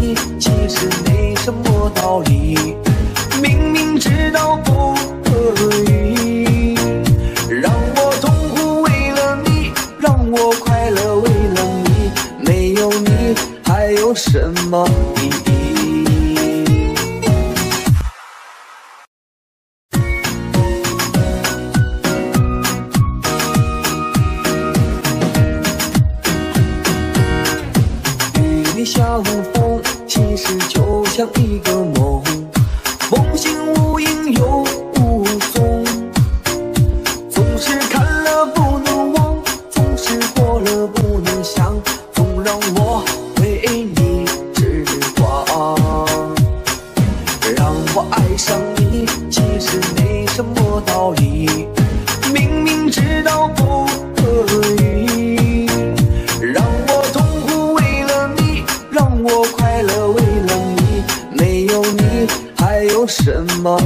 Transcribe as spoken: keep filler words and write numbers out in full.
你，其实没什么道理，明明知道不可以，让我痛苦为了你，让我快乐为了你，没有你还有什么意义？与你相逢其实就像一个梦，梦醒无影又无踪，总是看了不能忘，总是过了不能想，总让我为你痴狂，让我爱上你，其实没什么道理，明明知道不可以，让我痛苦为了你，让我快乐为了你，没有你还有什么？